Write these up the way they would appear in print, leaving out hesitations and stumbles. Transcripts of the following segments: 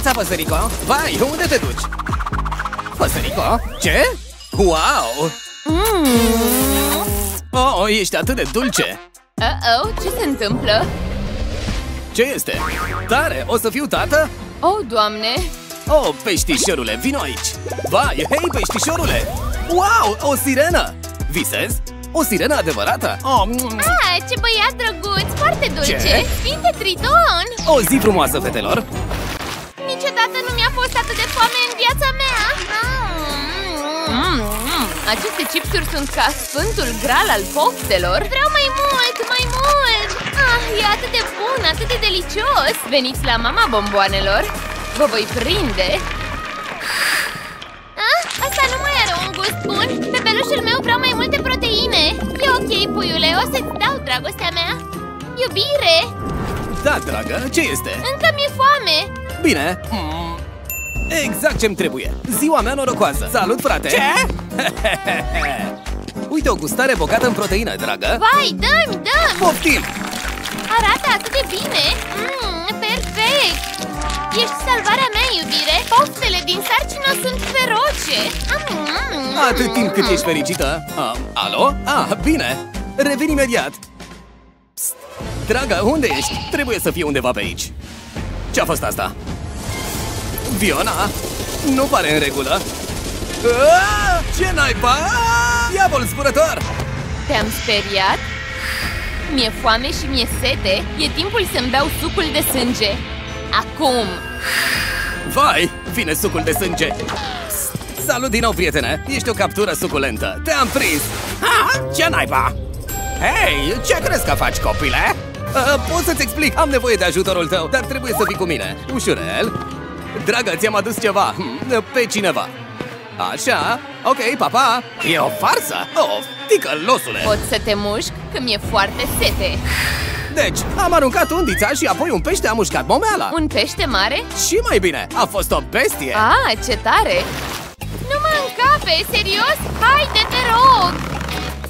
dimineața, păsărico! Vai, unde te duci? Păsărico? Ce? Wow! Oh, ești atât de dulce! Oh, ce se întâmplă? Ce este? Tare! O să fiu tată? Oh, Doamne! Oh, peștișorule, vino aici! Vai, hei, peștișorule! Wow, o sirenă! Visez? O sirenă adevărată? Oh. Ah, ce băiat drăguț! Foarte dulce! Ce? Sfinte Triton! O zi frumoasă, fetelor! Niciodată nu mi-a fost atât de foame în viața mea! Aceste chipsuri sunt ca sfântul gral al poftelor! Vreau mai mult, mai mult! Ah, e atât de bun, atât de delicios! Veniți la mama bomboanelor! Vă voi prinde! Ah, asta nu mai are un gust bun! Bebelușul meu vrea mai multe proteine! E ok, puiule, o să-ți dau dragostea mea! Iubire! Da, dragă, ce este? Încă mi-e foame! Bine! Exact ce-mi trebuie! Ziua mea norocoasă! Salut, frate! Ce? Uite o gustare bogată în proteină, dragă! Vai, dă-mi, dă-mi! Poftim! Arată atât de bine! Perfect! Ești salvarea mea, iubire! Poftele din sarcină sunt feroce! Atât timp cât ești fericită! Alo? Bine! Revin imediat! Psst. Dragă, unde ești? Trebuie să fii undeva pe aici! Ce-a fost asta? Fiona? Nu pare în regulă! Ce naiba? Diavol zburător! Te-am speriat? Mi-e foame și mi-e sete. E timpul să-mi beau sucul de sânge. Acum! Vai! Vine sucul de sânge! Salut din nou, prietene! Ești o captură suculentă! Te-am prins! Ce naiba? Hei, ce crezi că faci, copile? Pot să-ți explic? Am nevoie de ajutorul tău, dar trebuie să fii cu mine. Ușurel! Dragă, ți-am adus ceva. Pe cineva. Așa, ok, papa. E o farsă? Oh, ticălosule! Pot să te mușc? Că mi-e foarte sete. Deci, am aruncat undița și apoi un pește a mușcat momeala. Un pește mare? Și mai bine, a fost o bestie. Ah, ce tare! Nu mă încape, serios? Haide, te rog!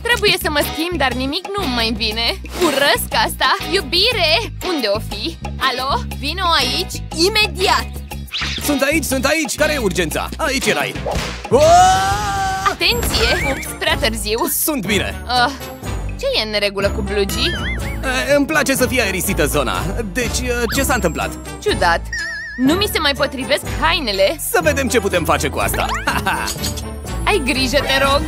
Trebuie să mă schimb, dar nimic nu-mi mai vine. Urăsc asta! Iubire! Unde o fi? Alo? Vino aici, imediat! Sunt aici, sunt aici! Care e urgența? Aici erai! Atenție! Ups, prea târziu! Sunt bine! Ce e în regulă cu blugii? Îmi place să fie aerisită zona. Deci, ce s-a întâmplat? Ciudat! Nu mi se mai potrivesc hainele! Să vedem ce putem face cu asta! Ai grijă, te rog!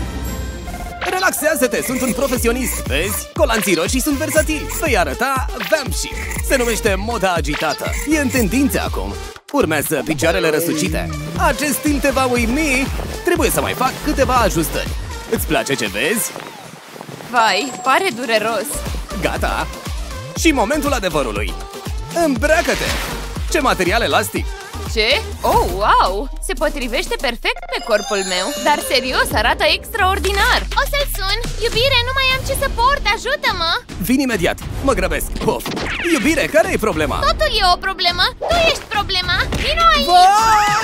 Relaxează-te, sunt un profesionist! Vezi? Colanții roșii sunt versatili! Să-i arăta vamp chic. Se numește moda agitată. E în tendință acum! Urmează picioarele răsucite. Acest stil te va uimi. Trebuie să mai fac câteva ajustări. Îți place ce vezi? Vai, pare dureros. Gata. Și momentul adevărului. Îmbracă-te! Ce material elastic! Ce? Oh, wow! Se potrivește perfect pe corpul meu. Dar serios, arată extraordinar. O să-l sun! Iubire, nu mai am ce să port, ajută-mă! Vin imediat, mă grăbesc. Pof. Iubire, care e problema? Totul e o problemă, tu ești problema. Vino aici!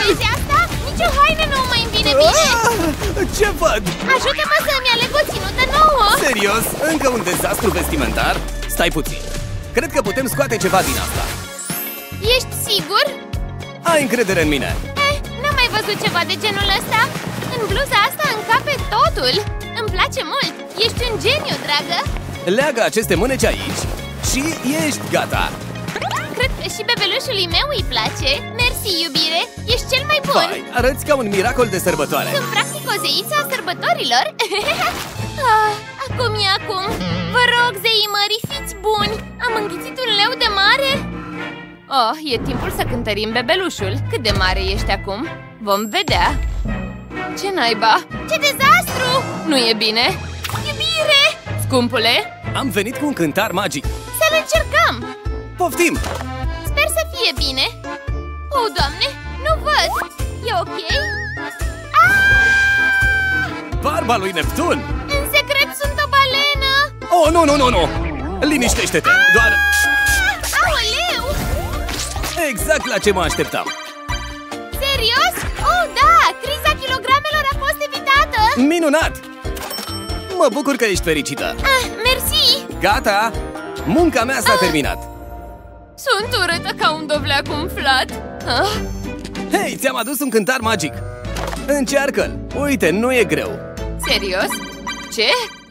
Vezi asta? Nici o haină nu mai îmi vine bine. Ce văd? Ajută-mă să-mi aleg o ținută nouă. Serios? Încă un dezastru vestimentar? Stai puțin, cred că putem scoate ceva din asta. Ești sigur? Ai încredere în mine! N-am mai văzut ceva de genul ăsta! În bluza asta încape totul! Îmi place mult! Ești un geniu, dragă! Leagă aceste mâneci aici și ești gata! Cred că și bebelușului meu îi place! Mersi, iubire! Ești cel mai bun! Vai, arăți ca un miracol de sărbătoare! Sunt practic o zeiță a sărbătorilor! Acum e acum! Vă rog, zeii mării, fiți buni! Am înghițit un leu de mare! Oh, e timpul să cântărim bebelușul. Cât de mare ești acum? Vom vedea. Ce naiba? Ce dezastru! Nu e bine? Iubire! Scumpule? Am venit cu un cântar magic. Să-l încercăm! Poftim! Sper să fie bine. O, Doamne, nu văd! E ok? Barba lui Neptun! În secret sunt o balenă! Oh, nu, nu, nu, nu! Liniștește-te! Doar... Exact la ce mă așteptam! Serios? Oh, da! Criza kilogramelor a fost evitată! Minunat! Mă bucur că ești fericită! Mersi! Gata! Munca mea s-a terminat! Sunt urâtă ca un dovleac umflat! Hei, ți-am adus un cântar magic! Încearcă-l! Uite, nu e greu! Serios? Ce?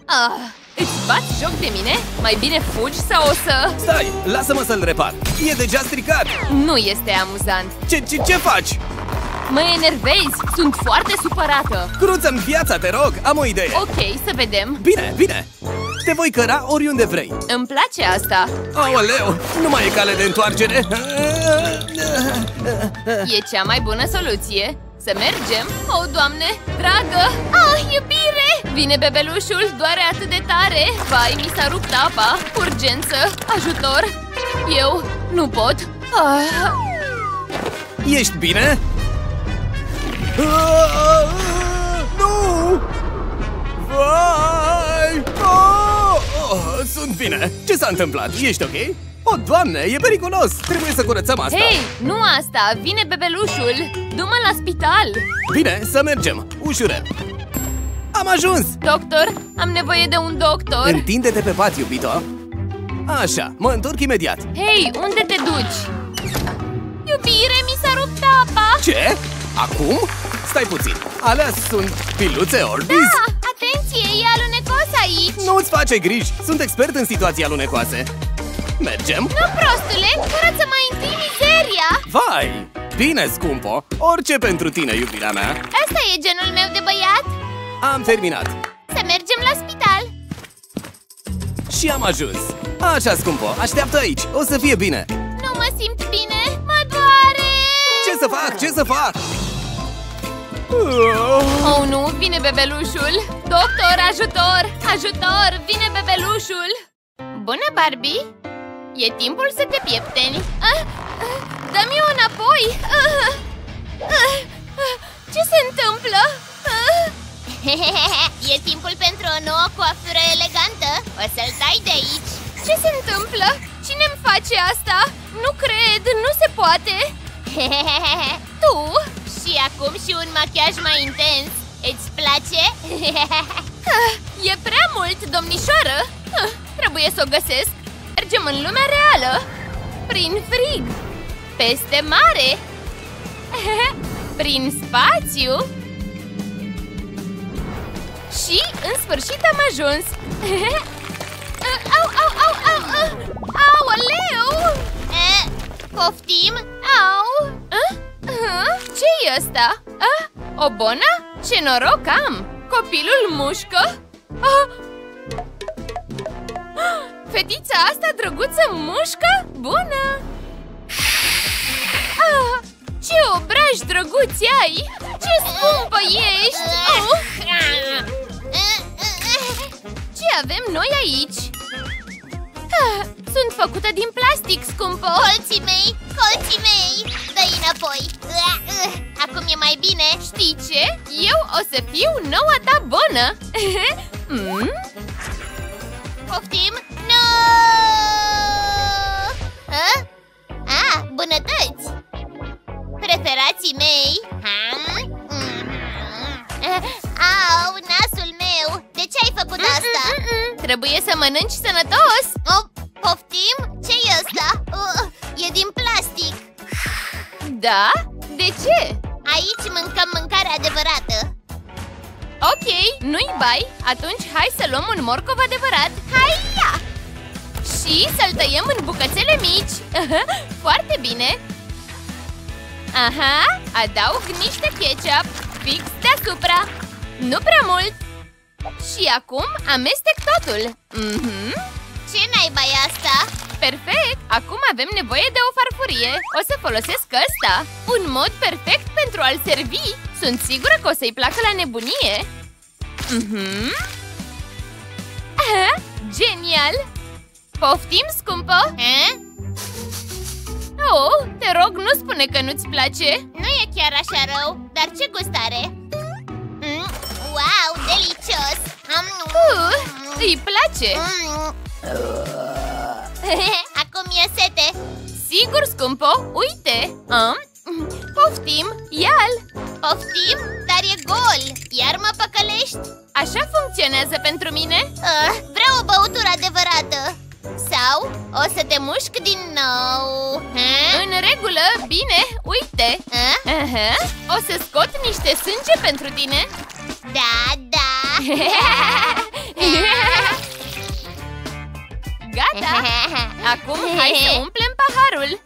Ah, îți bați joc de mine? Mai bine fugi sau o să... Stai! Lasă-mă să-l repar! E deja stricat! Nu este amuzant! Ce faci? Mă enervezi! Sunt foarte supărată! Cruță-mi viața, te rog! Am o idee! Ok, să vedem! Bine, bine! Te voi căra oriunde vrei! Îmi place asta! Aoleu! Nu mai e cale de întoarcere! E cea mai bună soluție! Să mergem? O, Doamne! Dragă! Ah, iubire! Vine bebelușul! Doare atât de tare! Vai, mi s-a rupt apa! Urgență! Ajutor! Eu nu pot! Ah. Ești bine? Nu! Vai! Oh, sunt bine! Ce s-a întâmplat? Ești ok? O, Doamne, e periculos! Trebuie să curățăm asta! Hei, nu asta! Vine bebelușul! Du-mă la spital! Bine, să mergem! Ușură! Am ajuns! Doctor, am nevoie de un doctor! Întinde-te pe pat, iubito! Așa, mă întorc imediat! Hei, unde te duci? Iubire, mi s-a rupt apa! Ce? Acum? Stai puțin! Alea sunt piluțe Orbis? Da! Atenție, e alunecos aici! Nu-ți face griji! Sunt expert în situații alunecoase! Mergem? Nu, prostule! Curăță mai întâi mizeria! Vai! Bine, scumpo! Orice pentru tine, iubirea mea! Asta e genul meu de băiat! Am terminat! Să mergem la spital! Și am ajuns! Așa, scumpo! Așteaptă aici! O să fie bine! Nu mă simt bine! Mă doare! Ce să fac? Ce să fac? Oh, nu! Vine bebelușul! Doctor, ajutor! Ajutor! Vine bebelușul! Bună, Barbie! E timpul să te piepteni! Dă-mi-o înapoi! Ce se întâmplă? E timpul pentru o nouă coafură elegantă! O să-l tai de aici! Ce se întâmplă? Cine-mi face asta? Nu cred! Nu se poate! Tu? Și acum și un machiaj mai intens! Îți place? E prea mult, domnișoară! Trebuie să o găsesc! Mergem în lumea reală! Prin frig! Peste mare! Prin spațiu! Și, în sfârșit, am ajuns! Au, au, au, au! Aoleu! Poftim? Au! Ce-i ăsta? O bonă? Ce noroc am! Copilul mușcă? Fetița asta drăguță mușcă? Bună! Ah, ce obraji drăguți ai! Ce scumpă ești! Oh! Ce avem noi aici? Ah, sunt făcută din plastic, scumpă! Colții mei! Colții mei! Dă-i înapoi! Acum e mai bine! Știi ce? Eu o să fiu noua ta bună! Poftim? Nu! Bunătăți! Preferații mei! Au, nasul meu! De ce ai făcut asta? Trebuie să mănânci sănătos! Oh, poftim? Ce-i ăsta? E din plastic! Da? De ce? Aici mâncăm mâncare adevărată! Ok, nu-i bai! Atunci hai să luăm un morcov adevărat! Hai! Ia! Și să-l tăiem în bucățele mici! Foarte bine! Aha! Adaug niște ketchup! Fix deasupra! Nu prea mult! Și acum amestec totul! Ce naiba e asta? Perfect! Acum avem nevoie de o farfurie! O să folosesc ăsta! Un mod perfect pentru a-l servi! Sunt sigură că o să-i placă la nebunie! Aha, genial! Poftim, scumpă? Oh, te rog, nu spune că nu-ți place! Nu e chiar așa rău, dar ce gustare! Wow, delicios! Îi place! Acum e sete! Sigur, scumpă, uite! Poftim, ia-l! Poftim, dar e gol! Iar mă păcălești? Așa funcționează pentru mine? Vreau o băutură adevărată! Sau o să te mușc din nou! În regulă, bine, uite! O să scot niște sânge pentru tine? Da, da! Gata! Acum hai să umplem paharul!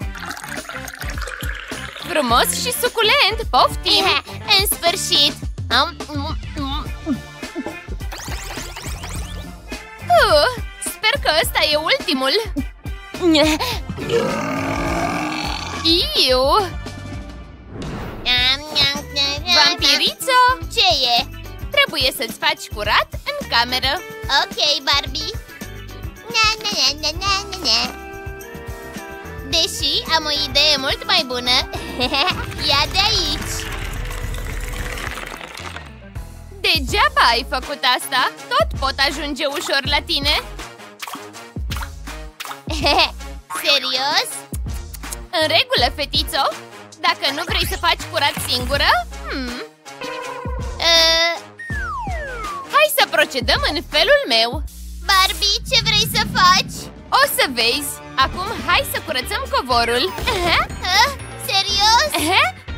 Frumos și suculent! Poftim! În sfârșit! Sper că ăsta e ultimul! Iu! Vampirițo! Ce e? Trebuie să-ți faci curat în cameră! Ok, Barbie! Deși am o idee mult mai bună. Ia de aici. Degeaba ai făcut asta. Tot pot ajunge ușor la tine. Serios? În regulă, fetițo. Dacă nu vrei să faci curat singură, hai să procedăm în felul meu. Barbie, ce vrei să faci? O să vezi! Acum hai să curățăm covorul! Serios?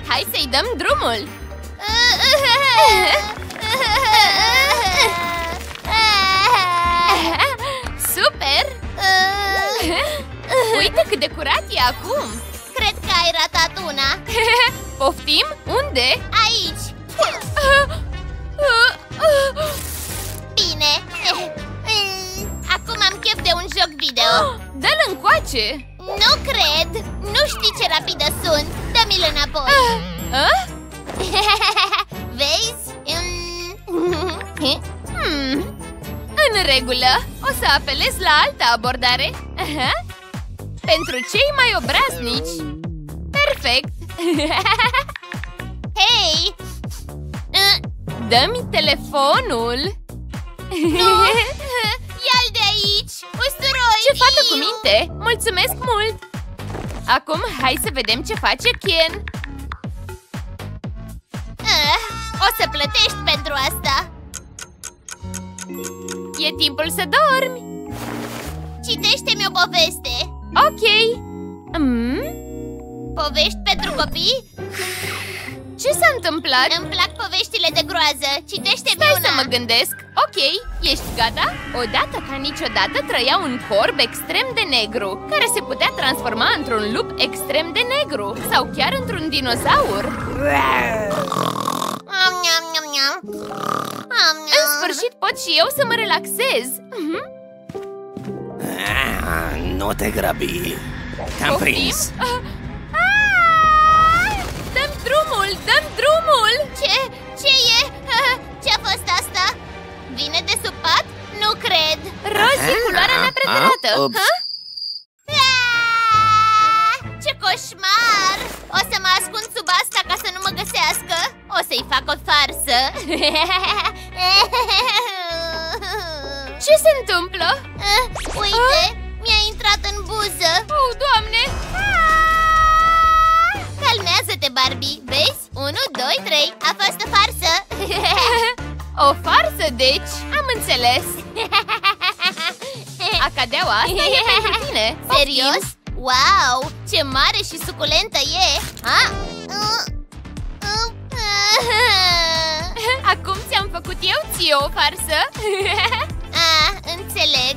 Hai să-i dăm drumul! Super! Uite cât de curat e acum! Cred că ai ratat una! Poftim? Unde? Aici! Bine! Acum am chef de un joc video. Dă-l încoace! Nu cred! Nu știi ce rapidă sunt! Dă-mi-l înapoi! Vezi? În regulă! O să apelez la altă abordare! Pentru cei mai obraznici! Perfect! Hei! Dă-mi telefonul! Nu! Ia-l de aici! Usturoi! Ce fată cu minte! Mulțumesc mult! Acum hai să vedem ce face Ken! O să plătești pentru asta! E timpul să dormi! Citește-mi o poveste! Ok! Povești pentru copii? Ce s-a întâmplat? Îmi plac poveștile de groază. Citește-mi una. Stai să mă gândesc. Ok, ești gata? Odată ca niciodată trăia un corb extrem de negru, care se putea transforma într-un lup extrem de negru sau chiar într-un dinozaur. În sfârșit pot și eu să mă relaxez. Nu te grăbi. Te-am prins. Dăm drumul! Dăm drumul! Ce? Ce e? Ce-a fost asta? Vine de sub pat? Nu cred! Rozie, culoarea mea preferată! Ce coșmar! O să mă ascund sub asta ca să nu mă găsească! O să-i fac o farsă! Ce se întâmplă? Uite! Mi-a intrat în buză! Oh, Doamne! Calmează-te, Barbie! Vezi? 1, 2, 3! A fost o farsă! O farsă, deci? Am înțeles! Acadeaua asta e pentru tine! Serios? Wow! Ce mare și suculentă e! Acum ți-am făcut eu ție o farsă! Înțeleg!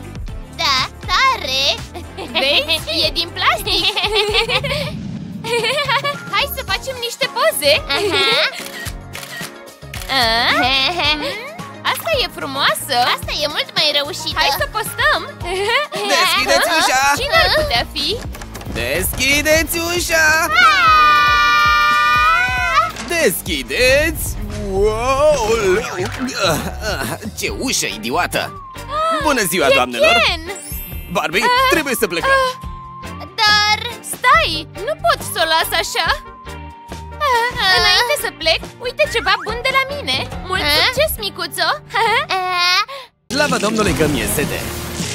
Da, tare! Vezi? E din plastic! Hai să facem niște poze! Asta e frumoasă! Asta e mult mai reușită! Hai să postăm! Deschideți ușa! Cine ar putea fi? Deschideți ușa! Deschideți! Wow! Ce ușă idiotă! Bună ziua, doamnelor! Barbie, trebuie să plecăm! Dar... Stai! Nu pot să o las așa! Înainte să plec, uite ceva bun de la mine! Mult succes, micuțo! Slavă Domnului că mi-e sete!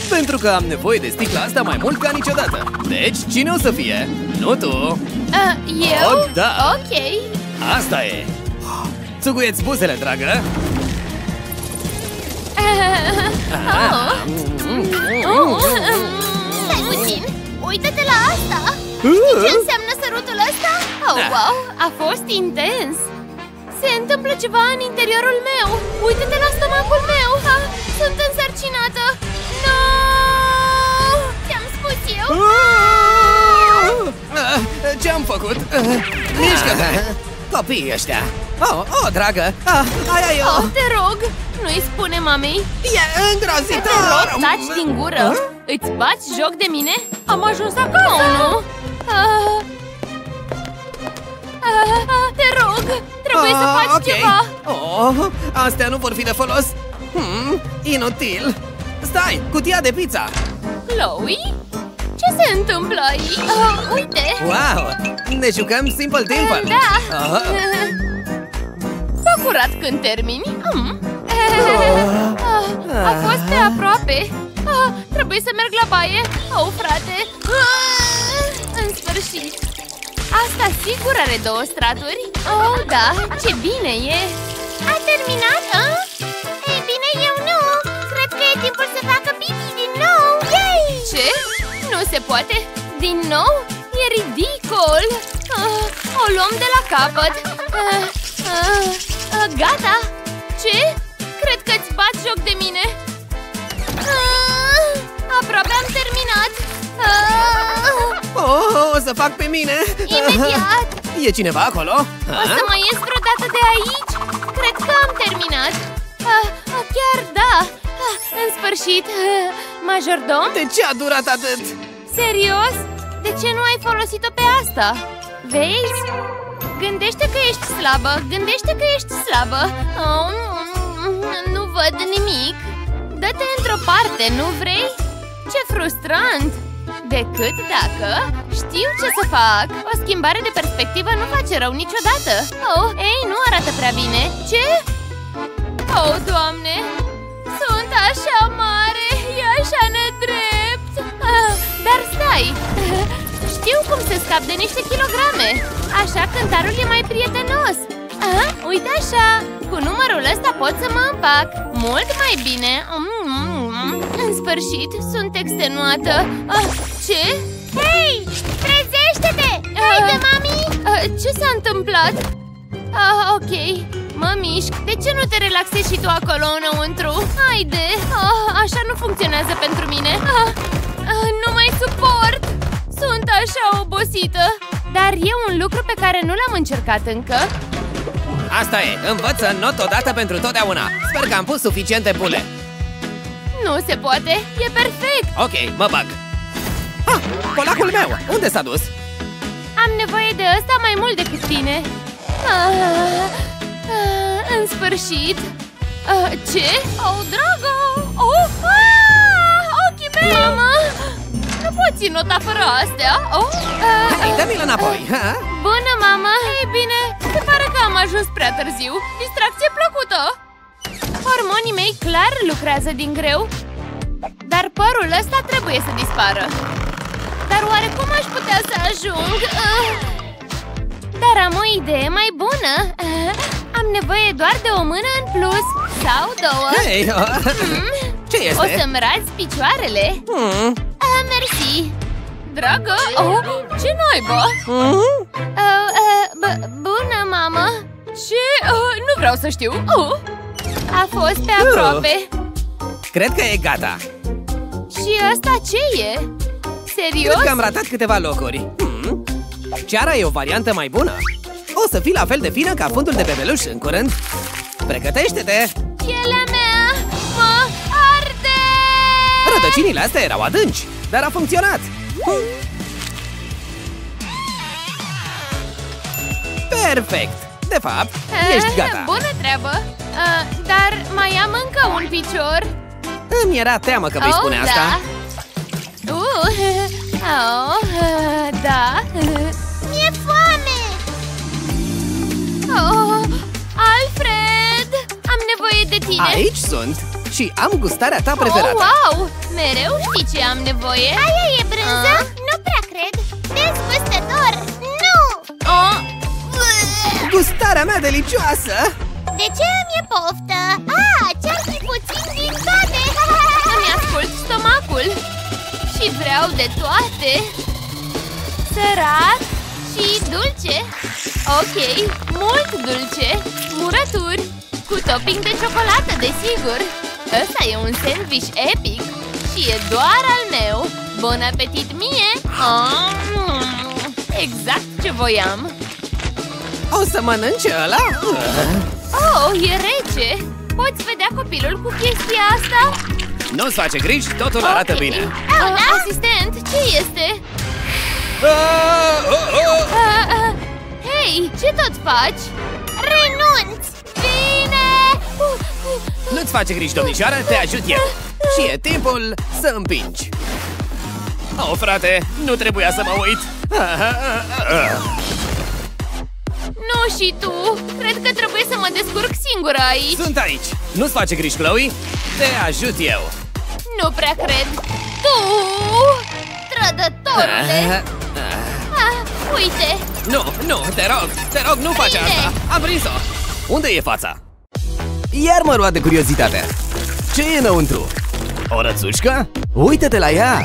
Pentru că am nevoie de sticla asta mai mult ca niciodată! Deci, cine o să fie? Nu tu! Eu? Oh, da! Ok! Asta e! Țuguieți buzele, dragă! Stai puțin! Uită-te la asta! Știi ce înseamnă sărutul ăsta? Oh, wow! A fost intens! Se întâmplă ceva în interiorul meu! Uită-te la stomacul meu! Ha, sunt însărcinată! Nu! Ți-am spus eu! Ce-am făcut? Mișcă-te! Copiii ăștia! Oh, dragă! Aia eu! Oh, te rog! Nu-i spune mamei! E îngrozitor! Te rog, taci din gură! Îți bați joc de mine? Am ajuns acasă! Oh, nu! Te rog! Trebuie să faci ceva! Astea nu vor fi de folos! Inutil! Stai! Cutia de pizza! Chloe? Ce se întâmplă aici? Uite! Wow! Ne jucăm Simple Dimple! Da! S-a curat când termini? A fost pe aproape! Trebuie să merg la baie! Frate! În sfârșit! Asta sigur are două straturi? Da! Ce bine e! A terminat? Ei bine, eu nu! Cred că e timpul să facă pipi din nou! Yay! Ce? Nu se poate! Din nou? E ridicol! O luăm de la capăt! Gata! Ce? Cred că îți bați joc de mine! Aproape am terminat! O să fac pe mine! Imediat! E cineva acolo? O să mai ies vreodată de aici? Cred că am terminat! Chiar da! În sfârșit! Majordom? De ce a durat atât? Serios? De ce nu ai folosit-o pe asta? Vezi? Gândește că ești slabă! Gândește că ești slabă! Nu văd nimic! Dă-te într-o parte, nu vrei? Ce frustrant! Decât dacă știu ce să fac! O schimbare de perspectivă nu face rău niciodată! Ei, nu arată prea bine! Ce? Doamne! Sunt așa mare! E așa nedrept! Dar stai! Știu cum să scap de niște kilograme! Așa cântarul e mai prietenos! Uite așa! Cu numărul ăsta pot să mă împac! Mult mai bine! În sfârșit, sunt extenuată! Ce? Hei! Trezește-te! Haide, mami! Ce s-a întâmplat? Ok, mă mișc! De ce nu te relaxezi și tu acolo înăuntru? Haide! Așa nu funcționează pentru mine! Nu mai suport! Sunt așa obosită! Dar e un lucru pe care nu l-am încercat încă. Asta e! Învăță not odată pentru totdeauna! Sper că am pus suficiente bule! Nu se poate! E perfect! Ok, mă bag! Colacul meu! Unde s-a dus? Am nevoie de ăsta mai mult decât tine! În sfârșit! Ce? Dragă! Ochii mei! Mama! Nu pot ține nota fără astea! Hai, dă-mi-l înapoi! Bună, mama! Ei bine, se pare că am ajuns prea târziu! Distracție plăcută! Hormonii mei clar lucrează din greu. Dar părul ăsta trebuie să dispară. Dar oare cum aș putea să ajung? Dar am o idee mai bună. Am nevoie doar de o mână în plus. Sau două. Hey, ce este? O să-mi razi picioarele? Mersi. Dragă, ce naiba? Bună, mamă. Ce? Nu vreau să știu. A fost pe aproape. Cred că e gata. Și asta ce e? Serios? Cred că am ratat câteva locuri. Ceara e o variantă mai bună. O să fii la fel de fină ca fundul de bebeluș în curând. Pregătește-te! Pielea mea mă arde! Rădăcinile astea erau adânci, dar a funcționat. Perfect! De fapt, ești gata. Bună treabă! Dar mai am încă un picior. Îmi era teamă că vei spune asta. Da. Mi-e foame. Alfred, am nevoie de tine. Aici sunt și am gustarea ta preferată. Wow, mereu știi ce am nevoie. Aia e brânză? Nu prea cred. Dezgustător, nu! Gustarea mea delicioasă. De ce îmi e poftă? Ce-ar fi puțin din toate? Îmi ascult stomacul. Și vreau de toate. Sărat și dulce. Ok, mult dulce, murături, cu topping de ciocolată, desigur. Ăsta e un sandwich epic și e doar al meu. Bon apetit mie! Exact ce voiam! O să mănânci ăla? Oh, e rece! Poți vedea copilul cu chestia asta? Nu-ți face griji, totul arată bine! Asistent, ce este? Hei, ce tot faci? Renunț! Bine! Nu-ți face griji, domnișoară, te ajut eu! Și e timpul să împingi! Oh, frate, nu trebuia să mă uit! Nu și tu! Cred că trebuie să mă descurc singură aici! Sunt aici! Nu-ți face griji, Chloe! Te ajut eu! Nu prea cred! Tu! Trădătorule! Uite! Nu, te rog, nu face asta! Am prins-o! Unde e fața? Iar mă roade curiozitatea! Ce e înăuntru? O rățușcă? Uită-te la ea!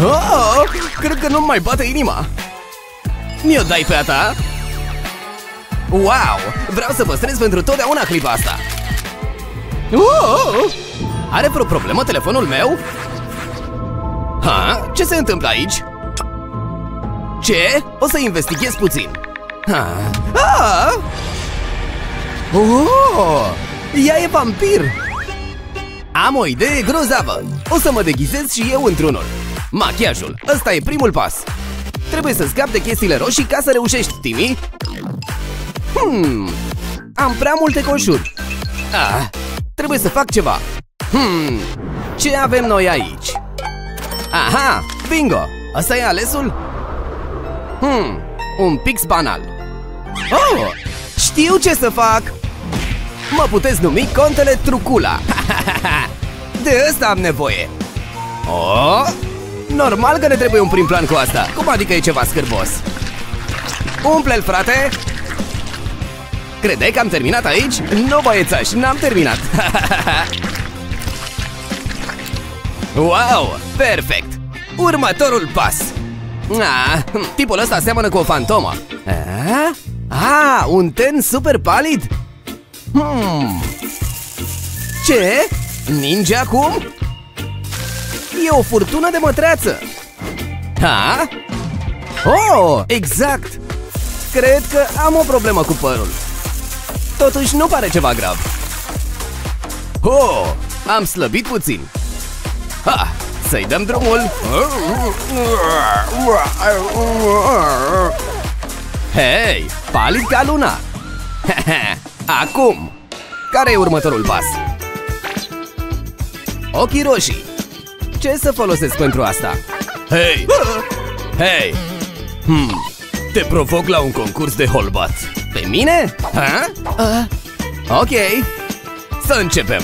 Oh, cred că nu-mi mai bate inima. Mi-o dai pe a ta? Wow, vreau să păstrez pentru totdeauna clipa asta. Oh, are vreo problemă telefonul meu? Ha, ce se întâmplă aici? Ce? O să investighez puțin. Oh, ea e vampir. Am o idee grozavă! O să mă deghizez și eu într-unul. Machiajul, ăsta e primul pas. Trebuie să scap de chestiile roșii ca să reușești, Timmy. Am prea multe coșuri. Trebuie să fac ceva. Ce avem noi aici? Aha, bingo! Ăsta e alesul? Un pix banal. Oh, știu ce să fac! Mă puteți numi contele Trucula. De ăsta am nevoie. Oh, normal că ne trebuie un prim plan cu asta. Cum adică e ceva scârbos? Umple-l, frate! Credeai că am terminat aici? Nu, băiețaș, n-am terminat. Wow, perfect! Următorul pas. Tipul ăsta seamănă cu o fantomă. Un ten super palid? Ce? Ninja acum? E o furtună de mătreață. Oh, exact. Cred că am o problemă cu părul. Totuși nu pare ceva grav. Oh, am slăbit puțin. Să-i dăm drumul. Hei, palid ca luna. Acum, care e următorul pas? Ochii roșii. Ce să folosesc pentru asta? Hei! Hei! Te provoc la un concurs de holbat. Pe mine? Ok, să începem.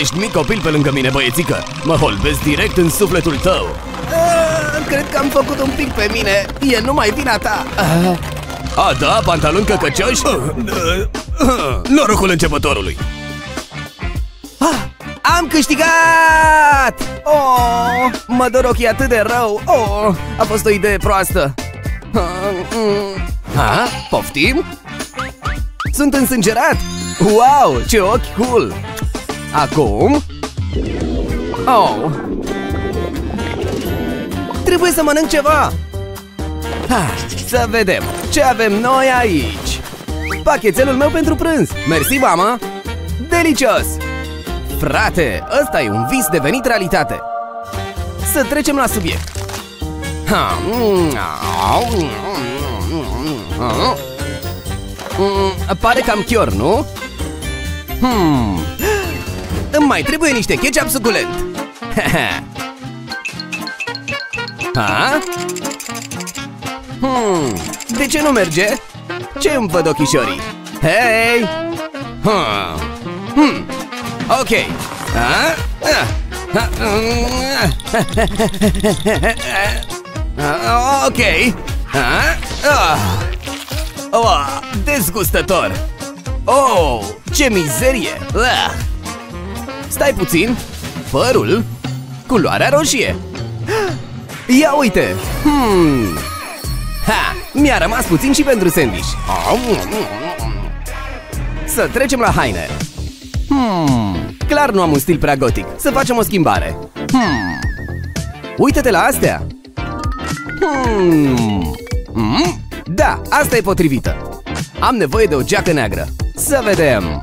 Ești mic copil pe lângă mine, băiețică. Mă holbesc direct în sufletul tău. Cred că am făcut un pic pe mine. E numai vina ta. Da? Pantaloni căcăcioși? Norocul începătorului. Am câștigat! Oh, mă dor ochii atât de rău. Oh, a fost o idee proastă. Poftim? Sunt însângerat. Wow, ce ochi cool. Acum? Oh, trebuie să mănânc ceva. Să vedem ce avem noi aici. Pachetelul meu pentru prânz. Mersi, mama. Delicios. Frate, ăsta e un vis devenit realitate. Să trecem la subiect. Pare cam chior, nu? Îmi mai trebuie niște ketchup suculent. De ce nu merge? Ce-mi văd ochișorii? Hei! Ok! Ok! Dezgustător! Oh, ce mizerie! Stai puțin! părul? Culoarea roșie! Ia uite! Ha! Mi-a rămas puțin și pentru sandwich. Să trecem la haine. Clar nu am un stil prea gotic. Să facem o schimbare. Uită-te la astea. Da, asta e potrivită. Am nevoie de o geacă neagră. Să vedem.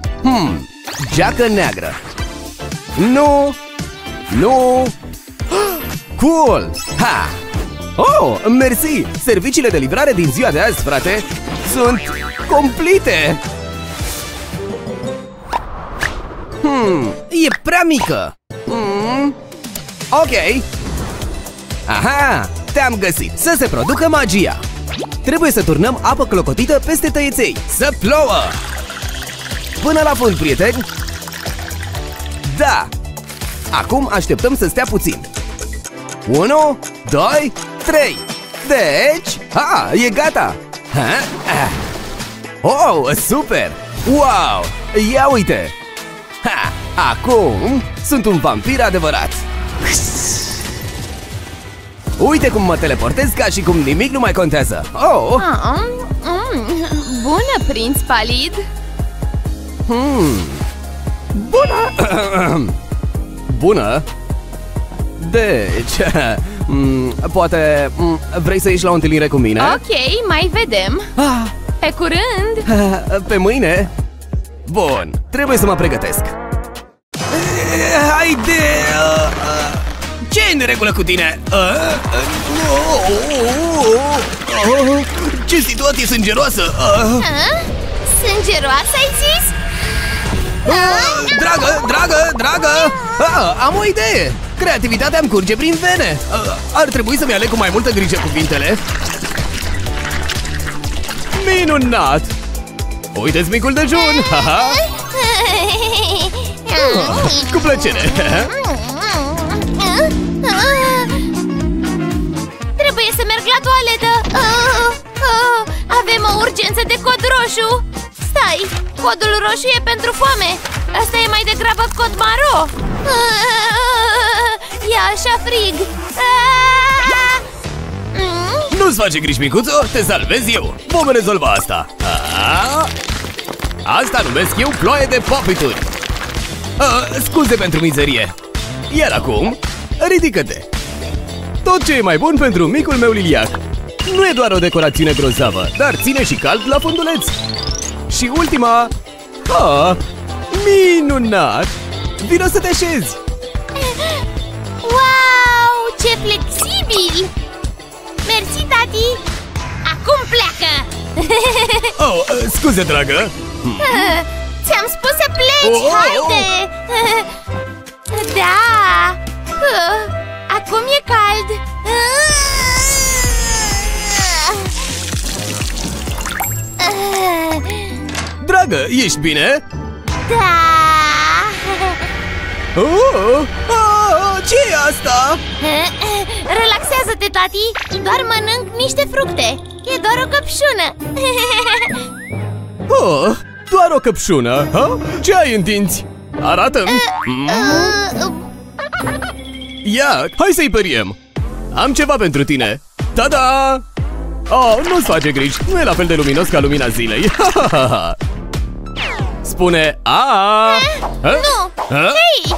Geacă neagră. Nu! Nu! Cool! Ha! Oh, mersi! Serviciile de livrare din ziua de azi, frate, sunt complete! E prea mică! Ok! Aha! Te-am găsit! Să se producă magia! Trebuie să turnăm apă clocotită peste tăieței! Să plouă! Până la fund, prieteni! Da! Acum așteptăm să stea puțin. 1, 2, 3. Deci, e gata. Oh, super! Wow! Ia uite! Acum sunt un vampir adevărat. Uite cum mă teleportez ca și cum nimic nu mai contează. Oh! Bună, prinț palid. Bună! Bună! Deci, poate vrei să ieși la o întâlnire cu mine? Ok, mai vedem. Pe curând! Pe mâine? Bun, trebuie să mă pregătesc. Haide! Ce e în regulă cu tine? Ce situație sângeroasă! Sângeroasă ai zis? Dragă! Am o idee! Creativitatea îmi curge prin vene! Ar trebui să-mi aleg cu mai multă grijă cuvintele. Minunat! Uite-ți micul dejun! Cu plăcere! Trebuie să merg la toaletă! Avem o urgență de cod roșu! Stai! Codul roșu e pentru foame! Asta e mai degrabă cod maro! E așa frig! Nu-ți face griji, micuțo! Te salvezi eu! Vom rezolva asta! Asta numesc eu ploaie de popituri! Scuze pentru mizerie! Iar acum, ridică-te! Tot ce e mai bun pentru micul meu liliac! Nu e doar o decorațiune grozavă, dar ține și cald la funduleț! Și ultima! Minunat! Vino să te așezi! Wow! Ce flexibil! Mersi, tati! Acum pleacă! Oh, scuze, dragă! Ți-am spus să pleci! Haide! Da! Acum e cald! Dragă, ești bine? Da! Ce e asta? Relaxează-te, tati! Doar mănânc niște fructe! E doar o căpșună! Doar o căpșună? Ce ai în dinți? Arată-mi! Ia, hai să-i păriem! Am ceva pentru tine! Ta-da! Oh, nu-ți face griji! Nu e la fel de luminos ca lumina zilei! Spune a! Nu! Hei!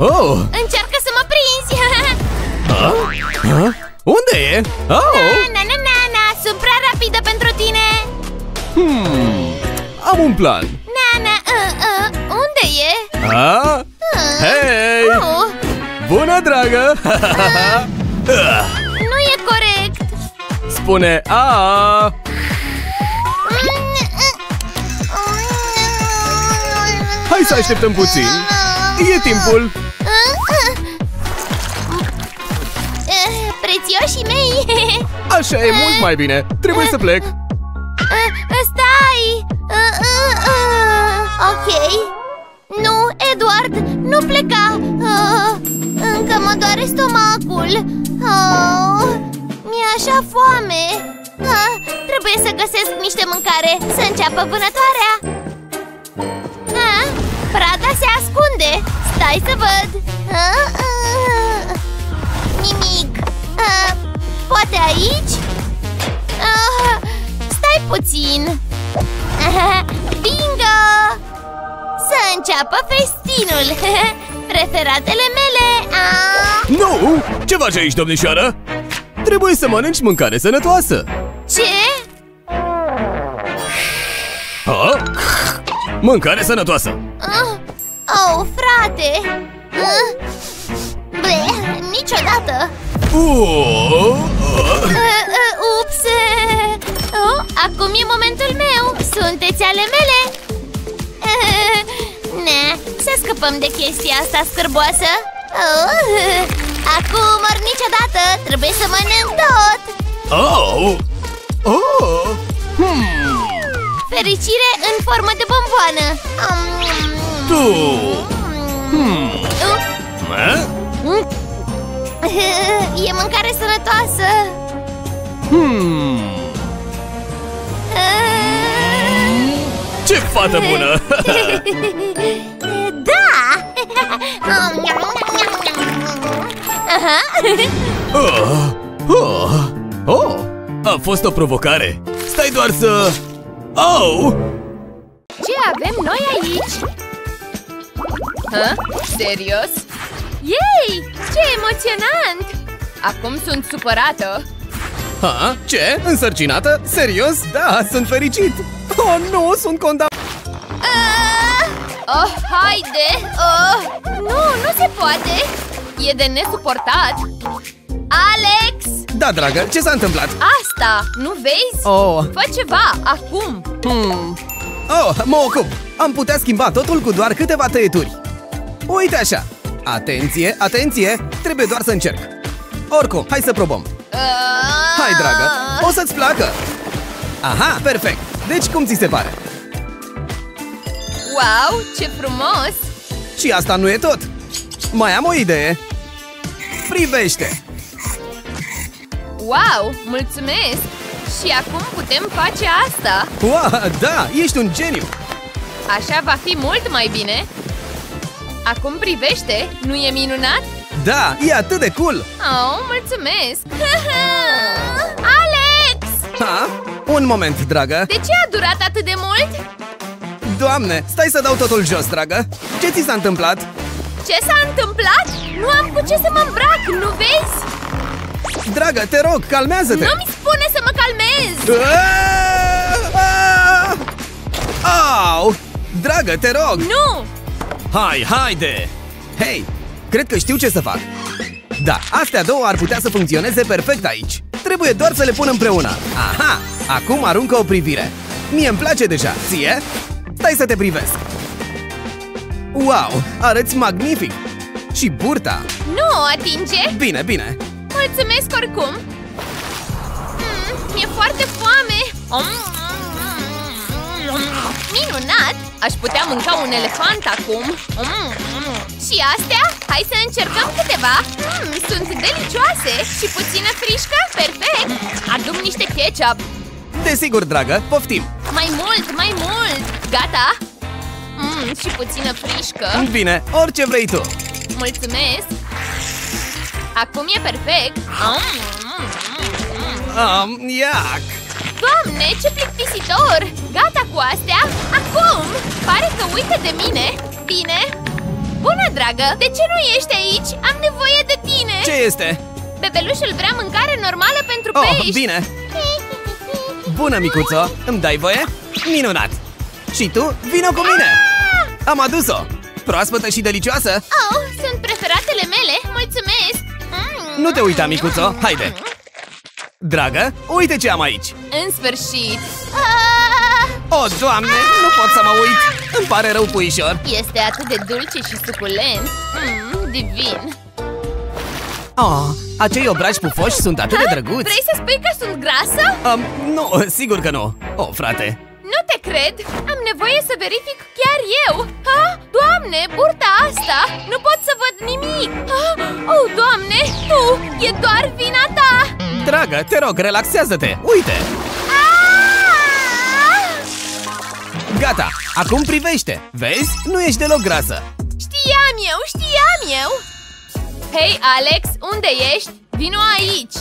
Wow! Încearcă să mă prinzi! Unde e? Na, sunt prea rapidă pentru tine! Am un plan! Unde e? Hei! Bună, dragă! Nu e corect! Spune a! Hai să așteptăm puțin! E timpul! Prețioșii mei! Așa e mult mai bine! Trebuie să plec! Stai! Ok! Nu, Eduard! Nu pleca! Încă mă doare stomacul! Mi-e așa foame! Trebuie să găsesc niște mâncare! Să înceapă vânătoarea! Prada se ascunde! Stai să văd! Nimic! Poate aici? Stai puțin! Bingo! Să înceapă festinul! Referatele mele! Nu! Ce faci aici, domnișoară? Trebuie să mănânci mâncare sănătoasă! Ce? Ha? Mâncare sănătoasă! Oh, frate! Bleh, niciodată! Ups! Oh, acum e momentul meu! Sunteți ale mele! Ne, să scăpăm de chestia asta scârboasă! Acum ori niciodată! Trebuie să mănânc tot! Fericire în formă de bomboană! Tu! E mâncare sănătoasă! Ce fată bună! Da! A fost o provocare! Stai doar să... Ce avem noi aici? Serios? Yay! Ce emoționant! Acum sunt supărată! Ce? Însărcinată? Serios? Da, sunt fericit! Oh, nu, sunt condamnat! Haide! Nu, nu se poate! E de nesuportat! Alex! Da, dragă, ce s-a întâmplat? Asta! Nu vezi? Fă ceva, acum! Mă ocup! Am putea schimba totul cu doar câteva tăieturi! Uite așa! Atenție, atenție! Trebuie doar să încerc! Oricum, hai să probăm! Hai, dragă! O să-ți placă! Aha, perfect! Deci, cum ți se pare? Wow, ce frumos! Și asta nu e tot! Mai am o idee! Privește! Wow, mulțumesc! Și acum putem face asta! Wow, da, ești un geniu! Așa va fi mult mai bine! Acum privește, nu e minunat? Da, e atât de cool! Oh, mulțumesc! Alex! Un moment, dragă! De ce a durat atât de mult? Doamne, stai să dau totul jos, dragă! Ce ți s-a întâmplat? Ce s-a întâmplat? Nu am cu ce să mă îmbrac, nu vezi? Dragă, te rog, calmează-te! Nu-mi spune să mă calmez! Dragă, te rog! Nu! Haide! Hei, cred că știu ce să fac! Da, astea două ar putea să funcționeze perfect aici! Trebuie doar să le pun împreună! Aha! Acum aruncă o privire! Mie îmi place deja! Ție? Stai să te privesc! Wow, arăți magnific! Și burta! Nu o atinge! Bine, bine! Mulțumesc oricum! Mi-e foarte foame! Minunat! Aș putea mânca un elefant acum! Și astea? Hai să încercăm câteva! Sunt delicioase! Și puțină frișcă? Perfect! Adum niște ketchup! Desigur, dragă! Poftim! Mai mult, mai mult! Gata! Și puțină frișcă! Bine, orice vrei tu! Mulțumesc! Acum e perfect! Iac! Doamne, ce plictisitor! Gata cu astea? Acum! Pare că uită de mine! Bine! Bună, dragă! De ce nu ești aici? Am nevoie de tine! Ce este? Bebelușul vrea mâncare normală pentru pești! Bine! Bună, micuțo! Îmi dai voie? Minunat! Și tu, vino cu mine! Am adus-o! Proaspătă și delicioasă! Sunt preferatele mele! Mulțumesc! Nu te uita, micuțo! Haide! Dragă, uite ce am aici! În sfârșit! Doamne! Nu pot să mă uit! Îmi pare rău, puișor! Este atât de dulce și suculent! Divin! Acei obraji pufoși sunt atât de drăguți! Vrei să spui că sunt grasă? Nu, sigur că nu! Frate! Nu te cred! Am nevoie să verific chiar eu! Doamne, burta asta! Nu pot să văd nimic! Doamne, tu! E doar vina ta! Dragă, te rog, relaxează-te! Uite! Gata! Acum privește! Vezi? Nu ești deloc grasă! Știam eu! Hei, Alex! Unde ești? Vino aici!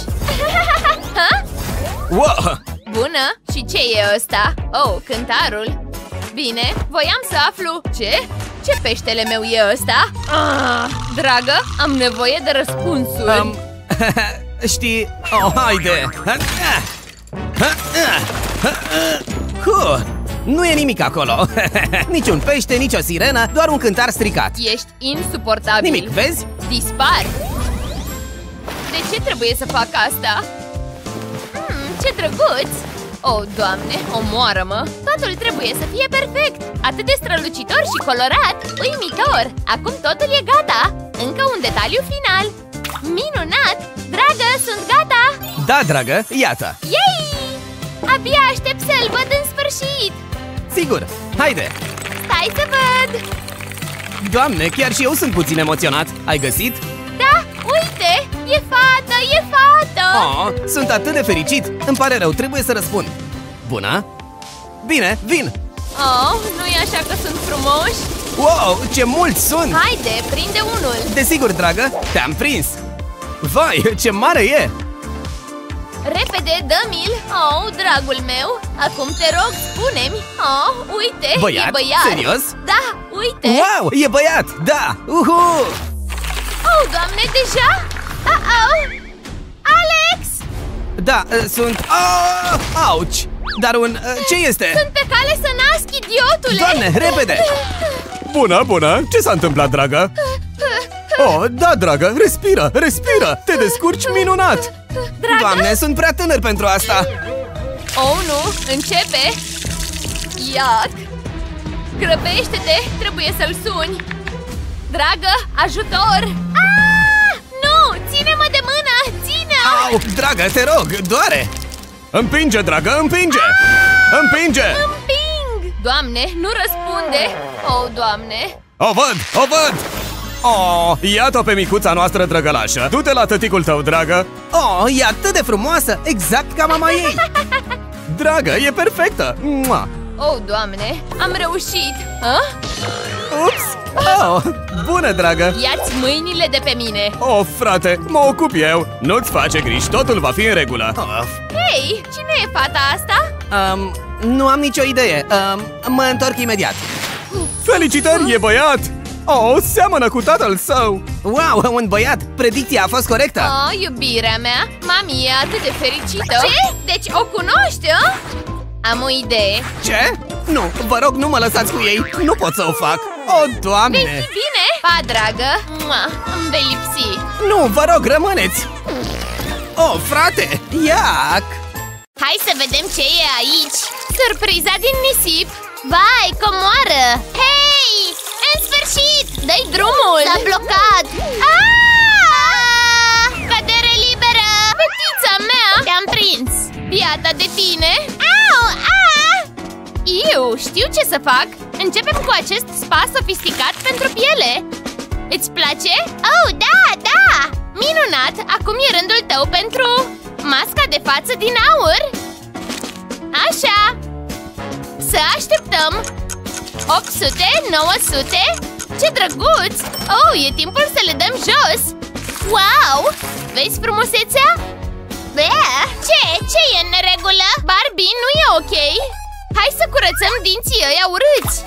Wow! Bună! Și ce e ăsta? Oh, cântarul! Bine, voiam să aflu... Ce? Ce peștele meu e ăsta? Ah, dragă, am nevoie de răspunsuri! Știi... Oh, haide! Nu e nimic acolo. Nici un pește, nici o sirenă, doar un cântar stricat. Ești insuportabil. Nimic, vezi? Dispar. De ce trebuie să fac asta? Ce drăguț! Oh, Doamne, omoară-mă! Totul trebuie să fie perfect. Atât de strălucitor și colorat. Uimitor! Acum totul e gata. Încă un detaliu final. Minunat! Dragă, sunt gata! Da, dragă, iată! Yay! Abia aștept să-l văd în sfârșit! Sigur! Haide! Stai să văd! Doamne, chiar și eu sunt puțin emoționat! Ai găsit? Da! Uite! E fată! Oh, sunt atât de fericit! Îmi pare rău, trebuie să răspund! Bună! Bine, vin! Oh, nu-i așa că sunt frumoși? Wow, ce mulți sunt! Haide, prinde unul! Desigur, dragă! Te-am prins! Vai, ce mare e! Repede, dă-mi-l! Oh, dragul meu! Acum te rog, spune-mi! Oh, uite, băiat? E băiat! Serios? Da, uite! Wow, e băiat! Da! Uhu! Oh, Doamne, deja? Uh-oh! Alex! Da, sunt... Oh, auci! Dar un... ce este? Sunt pe cale să nasc, idiotule! Doamne, repede! Bună! Ce s-a întâmplat, dragă? Oh, da, dragă! Respiră! Te descurci minunat! Dragă? Doamne, sunt prea tânăr pentru asta! Oh, nu! Începe! Iac! Grăbește-te! Trebuie să-l suni! Dragă, ajutor! Ah! Nu! Ține-mă de mână! Ține-o! Au, dragă, te rog! Doare! Împinge, dragă! Împinge! Ah! Împing! Doamne, nu răspunde! Oh, Doamne! O văd! Oh, iată pe micuța noastră drăgălașă. Du-te la tăticul tău, dragă. Oh, e atât de frumoasă, exact ca mama ei. Dragă, e perfectă. Mua. Oh, Doamne, am reușit. Ups. Oh, bună, dragă. Ia-ți mâinile de pe mine. Oh, frate, mă ocup eu. Nu-ți face griji, totul va fi în regulă. Hei, cine e fata asta? Nu am nicio idee. Mă întorc imediat. Felicitări, e băiat. Oh, seamănă cu tatăl său! Wow, un băiat! Predicția a fost corectă! Oh, iubirea mea! Mami e atât de fericită! Ce? Deci o cunoști, a? Am o idee! Ce? Nu, vă rog, nu mă lăsați cu ei! Nu pot să o fac! Oh, Doamne! Vezi bine? Pa, dragă! Îmi vei lipsi! Nu, vă rog, rămâneți! Oh, frate! Iac! Hai să vedem ce e aici! Surpriza din nisip! Vai, comoară! Hei! În sfârșit! Dă-i drumul! S-a blocat! Aaaa! Cădere liberă! Fetița mea! Te-am prins! Biata de tine! Au! Iu! Știu ce să fac! Începem cu acest spa sofisticat pentru piele! Îți place? Oh, da! Minunat! Acum e rândul tău pentru... masca de față din aur! Așa! Să așteptăm! 800, 900? Ce drăguț! Oh, e timpul să le dăm jos! Wow! Vezi frumusețea? Bea! Ce e în neregulă? Barbie, nu e ok! Hai să curățăm dinții ăia urâți!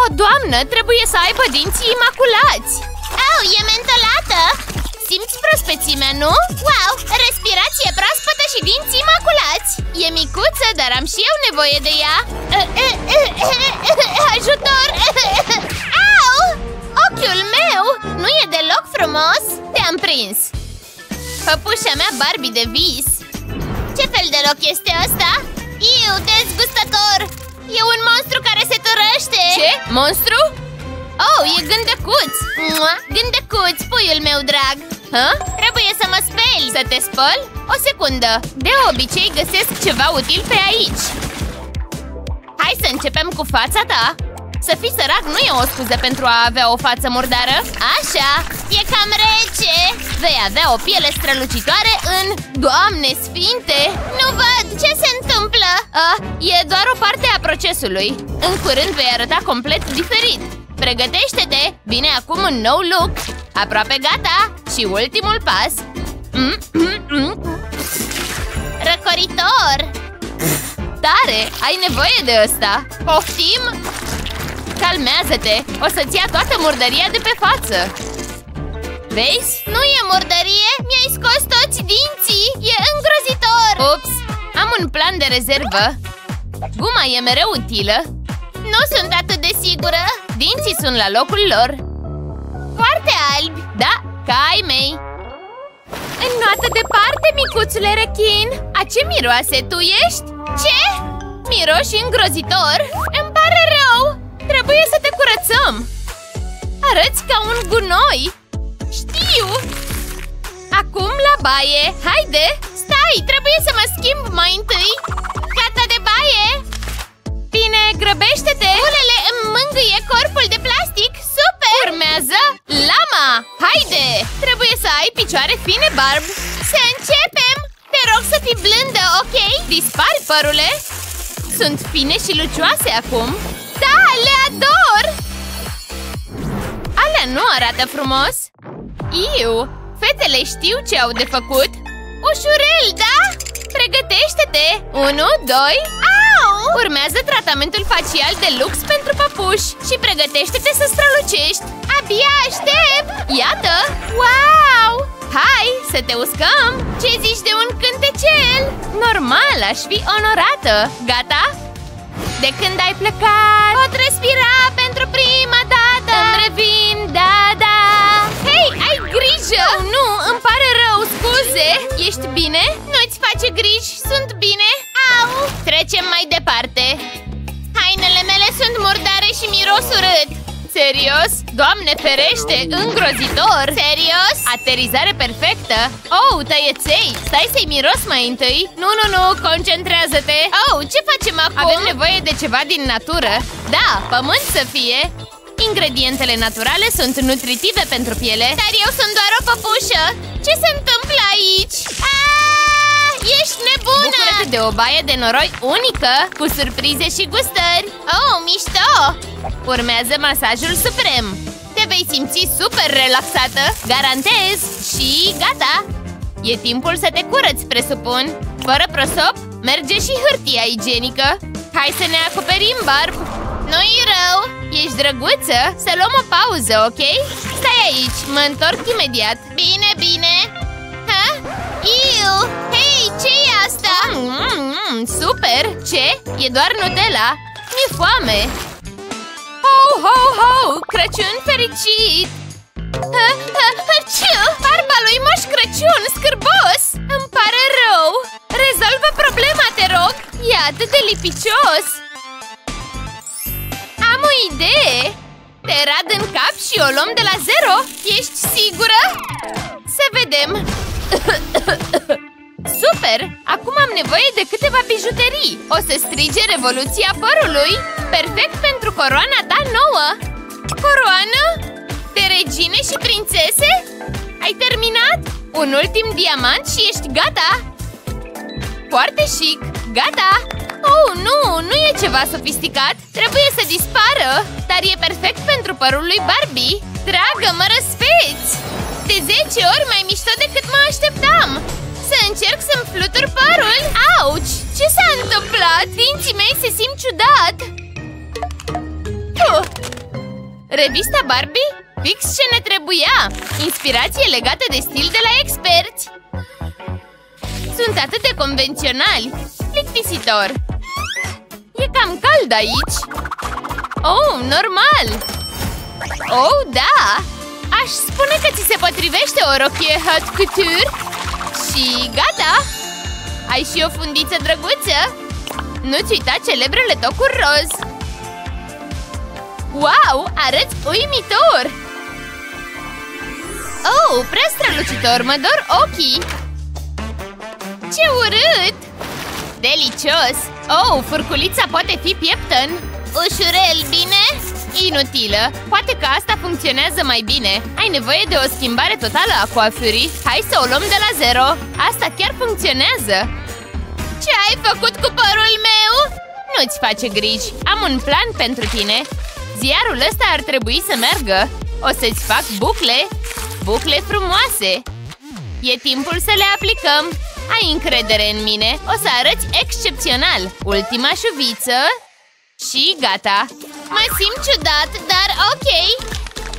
O, Doamnă, trebuie să aibă dinții imaculați! Au, e mentolată! Simți prospețimea, nu? Wow! Respirație proaspătă și dinți imaculați! E micuță, dar am și eu nevoie de ea! Ajutor! Au! Ochiul meu! Nu e deloc frumos! Te-am prins! Păpușa mea Barbie de vis! Ce fel de loc este ăsta? Iu, dezgustător! E un monstru care se târăște! Ce? Monstru? Oh, e gândăcuț! Gândăcuț, puiul meu drag! Trebuie să mă speli! Să te spăl? O secundă! De obicei găsesc ceva util pe aici! Hai să începem cu fața ta! Să fii sărac nu e o scuză pentru a avea o față murdară! Așa! E cam rece! Vei avea o piele strălucitoare în... Doamne sfinte! Nu văd! Ce se întâmplă? bună! E doar o parte a procesului. În curând vei arăta complet diferit. Pregătește-te! Bine, acum un nou look. Aproape gata! Și ultimul pas. Răcoritor! Tare! Ai nevoie de ăsta! Poftim? Calmează-te! O să-ți ia toată murdăria de pe față! Vezi? Nu e murdărie! Mi-ai scos toți dinții! E îngrozitor! Ups! Am un plan de rezervă! Guma e mereu utilă! Nu sunt atât de sigură! Dinții sunt la locul lor! Foarte albi! Da, ca ai mei! Înoată departe, micuțule rechin! A ce miroase tu ești? Ce? Miroși îngrozitor? Îmi pare rău! Trebuie să te curățăm! Arăți ca un gunoi! Știu! Acum la baie! Haide! Stai! Trebuie să mă schimb mai întâi! Gata de baie! Bine, grăbește-te! Ulele îmi mângâie corpul de plastic! Super! Urmează lama! Haide! Trebuie să ai picioare fine, Barb! Să începem! Te rog să fii blândă, ok? Dispari părule! Sunt fine și lucioase acum! Da, le ador! Alea nu arată frumos! Iu! Fetele știu ce au de făcut! Ușurel, da? Pregătește-te! 1, 2... Au! Urmează tratamentul facial de lux pentru păpuși și pregătește-te să strălucești! Abia aștept! Iată! Wow! Hai, să te uscăm! Ce zici de un cântecel? Normal, aș fi onorată! Gata? De când ai plecat, pot respira pentru prima dată! Îmi revin, da, da! Hei, ai grijă! Oh, nu, îmi pare rău, scuze! Ești bine? Nu-ți face griji, sunt bine! Au! Trecem mai departe! Hainele mele sunt murdare și miros urât! Serios? Doamne ferește, îngrozitor! Serios? Aterizare perfectă! Oh, tăieței! Stai să-i miros mai întâi! Nu, nu, nu, concentrează-te! Oh, ce facem acum? Avem nevoie de ceva din natură! Da, pământ să fie! Ingredientele naturale sunt nutritive pentru piele. Dar eu sunt doar o păpușă! Ce se întâmplă aici? Aaaa, ești nebună! Bucură-te de o baie de noroi unică, cu surprize și gustări! Oh, mișto! Urmează masajul suprem! Te vei simți super relaxată, garantez! Și gata! E timpul să te curăți, presupun! Fără prosop, merge și hârtia igienică! Hai să ne acoperim, Barb! Nu-i rău! Ești drăguță? Să luăm o pauză, ok? Stai aici, mă întorc imediat! Bine, bine! Ha? Iu! Hei, ce-i asta? Super! Ce? E doar Nutella! Mi-e foame! Ho, ho, ho! Crăciun fericit! Barba lui Moș Crăciun, scârbos! Îmi pare rău! Rezolvă problema, te rog! E atât de lipicios! Am o idee! Te rad în cap și o luăm de la zero! Ești sigură? Să vedem! Super! Acum am nevoie de câteva bijuterii! O să strige revoluția părului! Perfect pentru coroana ta nouă! Coroană? De regine și prințese? Ai terminat? Un ultim diamant și ești gata! Foarte chic! Gata! Oh, nu! Nu e ceva sofisticat! Trebuie să dispară! Dar e perfect pentru părul lui Barbie! Dragă, mă răspeți! De 10 ori mai mișto decât mă așteptam! Să încerc să-mi flutur părul! Auci! Ce s-a întâmplat? Dinții mei se simt ciudat! Revista Barbie? Fix ce ne trebuia! Inspirație legată de stil de la experți! Sunt atât de convenționali! Plictisitor! E cam cald aici! Oh, normal! Oh, da! Aș spune că ți se potrivește o rochie haute couture! Și gata! Ai și o fundiță drăguță! Nu-ți uita celebrele tocuri roz! Wow, arăți uimitor! Oh, prea strălucitor! Mă dor ochii! Ce urât! Delicios! Oh, furculița poate fi pieptăn! Ușurel, bine? Inutilă! Poate că asta funcționează mai bine! Ai nevoie de o schimbare totală a coafurii! Hai să o luăm de la zero! Asta chiar funcționează! Ce ai făcut cu părul meu? Nu-ți face griji, am un plan pentru tine. Ziarul ăsta ar trebui să meargă. O să-ți fac bucle, bucle frumoase. E timpul să le aplicăm. Ai încredere în mine, o să arăți excepțional. Ultima șuviță și gata. Mă simt ciudat, dar ok.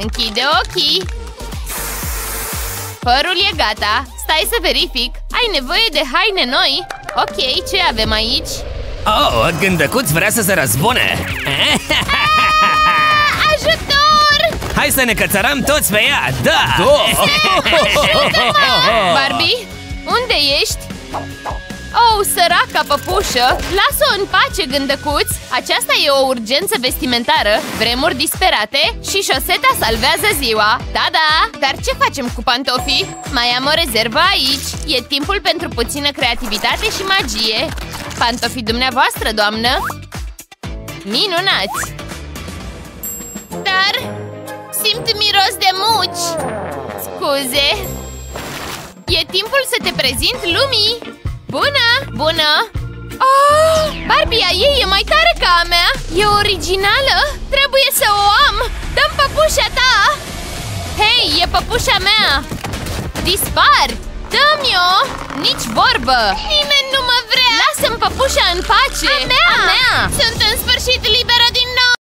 Închide ochii. Părul e gata. Stai să verific. Ai nevoie de haine noi? Ok, ce avem aici? Oh, gândăcuț vrea să se răzbune! Ajutor! Hai să ne cățărăm toți pe ea! Da! Barbie, unde ești? Oh, săraca păpușă! Lasă-o în pace, gândăcuț! Aceasta e o urgență vestimentară, vremuri disperate și șoseta salvează ziua! Da! Dar ce facem cu pantofii? Mai am o rezervă aici! E timpul pentru puțină creativitate și magie! Pantofii dumneavoastră, doamnă! Minunați! Dar simt miros de muci! Scuze! E timpul să te prezint lumii! Bună! Bună! Oh, Barbie-a ei e mai tare ca a mea! E originală! Trebuie să o am! Dăm păpușa ta! Hei, e păpușa mea! Dispar! Dă-mi-o! Nici vorbă! Nimeni nu mă vrea! Lasă-mi păpușa în pace! A mea! Sunt în sfârșit liberă din nou!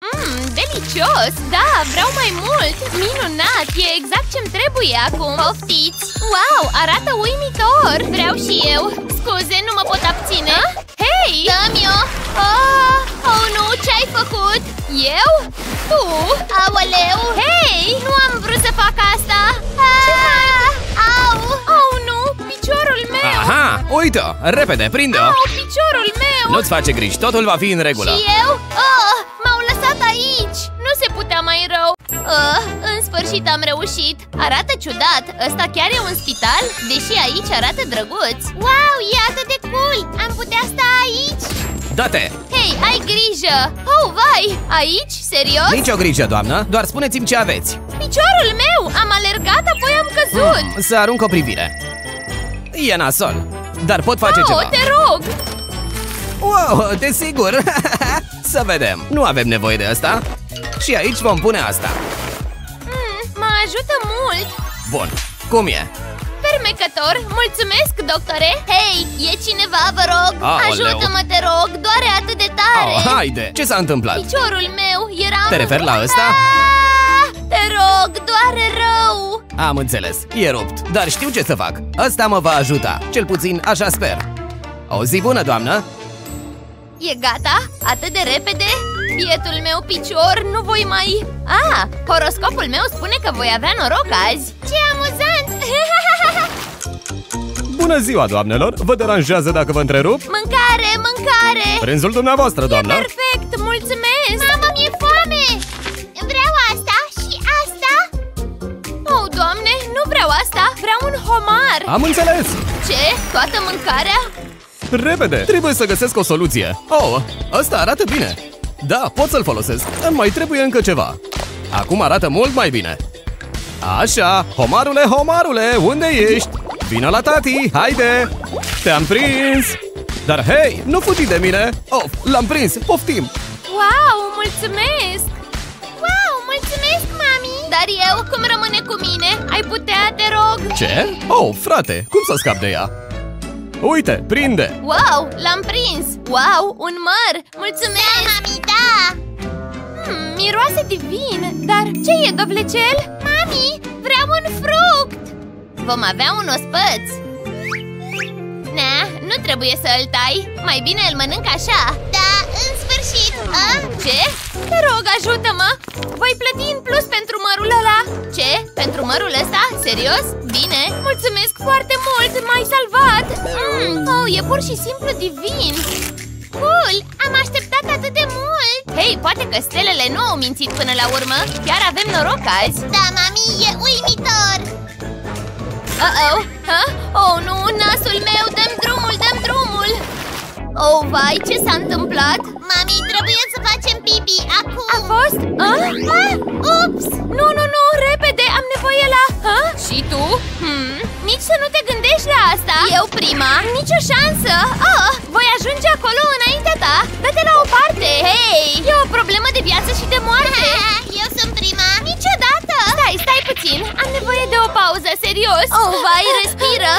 Delicios! Da, vreau mai mult! Minunat! E exact ce-mi trebuie acum! Poftiți! Wow, arată uimitor! Vreau și eu! Scuze, nu mă pot abține! Hei! Dă-mi-o! Oh, nu! Ce-ai făcut? Eu? Tu? Aoleu! Hei! Nu am vrut să fac asta! Au! Oh, nu! Piciorul meu! Aha! Uite-o! Repede, prinde-o! Au, piciorul meu! Nu-ți face griji, totul va fi în regulă! Și eu? Oh, m-au lăsat aici! Nu se putea mai rău! În sfârșit am reușit! Arată ciudat! Ăsta chiar e un spital? Deși aici arată drăguț! Wow, e atât de cool! Am putea sta aici? Da-te! Hei, ai grijă! Oh, vai! Aici? Serios? Nici o grijă, doamnă! Doar spuneți-mi ce aveți! Piciorul meu! Am alergat, apoi am căzut! Să arunc o privire! E nasol! Dar pot face ceva! Oh, te rog! Wow, desigur! Să vedem! Nu avem nevoie de asta! Și aici vom pune asta. Mă ajută mult. Bun, cum e? Fermecător, mulțumesc, doctore. Hei, e cineva, vă rog. Ajută-mă, te rog, doare atât de tare. Haide, ce s-a întâmplat? Piciorul meu era... Te referi la ăsta? Te rog, doare rău. Am înțeles, e rupt, dar știu ce să fac. Ăsta mă va ajuta, cel puțin așa sper. O zi bună, doamnă. E gata? Atât de repede? Bietul meu picior, nu voi mai... Horoscopul meu spune că voi avea noroc azi. Ce amuzant! Bună ziua, doamnelor! Vă deranjează dacă vă întrerup? Mâncare, mâncare! Prânzul dumneavoastră, doamnă! E perfect, mulțumesc! Mamă, mi-e foame! Vreau asta și asta! Oh, doamne, nu vreau asta! Vreau un homar! Am înțeles! Ce? Toată mâncarea? Repede! Trebuie să găsesc o soluție! Oh, ăsta arată bine! Da, pot să-l folosesc. Îmi mai trebuie încă ceva. Acum arată mult mai bine. Așa, homarule, homarule, unde ești? Vino la tati, haide! Te-am prins! Dar hei, nu fugi de mine! Oh, l-am prins, poftim! Wow, mulțumesc! Wow, mulțumesc, mami! Dar eu, cum rămâne cu mine? Ai putea, te rog? Ce? Oh, frate, cum să scap de ea? Uite, prinde! Wow, l-am prins! Wow, un măr! Mulțumesc! Da, mami, da! Miroase divin! Dar ce e, dovlecel? Mami, vreau un fruct! Vom avea un ospăț! Na, nu trebuie să îl tai! Mai bine îl mănânc așa! Da, în sfârșit! Ce? Te rog, ajută-mă! Voi plăti în plus pentru mărul ăla! Ce? Pentru mărul ăsta? Serios? Bine! Mulțumesc foarte mult! M-ai salvat! Oh, e pur și simplu divin! Cool! Am așteptat atât de mult! Hei, poate că stelele nu au mințit până la urmă! Chiar avem noroc azi! Da, mami, e uimitor! Uh-oh! Oh, nu! Nasul meu! Dă-mi drumul! Dă-mi drumul! Oh, vai, ce s-a întâmplat? Mami, trebuie să facem pipi, acum! A fost? Ups! Nu, repede, am nevoie la... Și tu? Nici să nu te gândești la asta! Eu prima? Nicio șansă! Oh, voi ajunge acolo înaintea ta! Dă-te la o parte! Hei! E o problemă de viață și de moarte! Eu sunt prima! Niciodată! Stai puțin! Am nevoie de o pauză, serios! Oh, vai, respiră!